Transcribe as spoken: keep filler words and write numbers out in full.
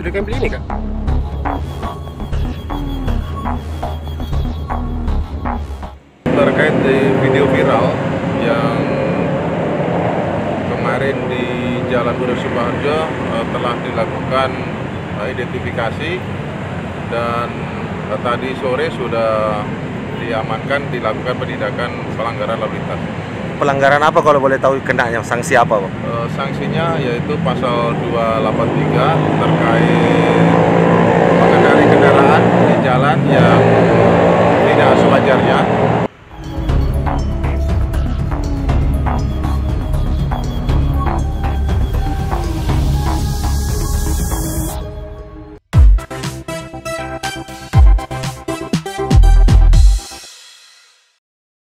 sudah kalian beli ini kak? Terkait di video viral yang kemarin di Jalan Urip Sumoharjo telah dilakukan identifikasi dan tadi sore sudah diamankan, dilakukan penindakan pelanggaran lalu lintas. Pelanggaran apa kalau boleh tahu kenanya, sanksi apa Pak? E, sanksinya yaitu pasal dua delapan tiga terkait mengendarai kendaraan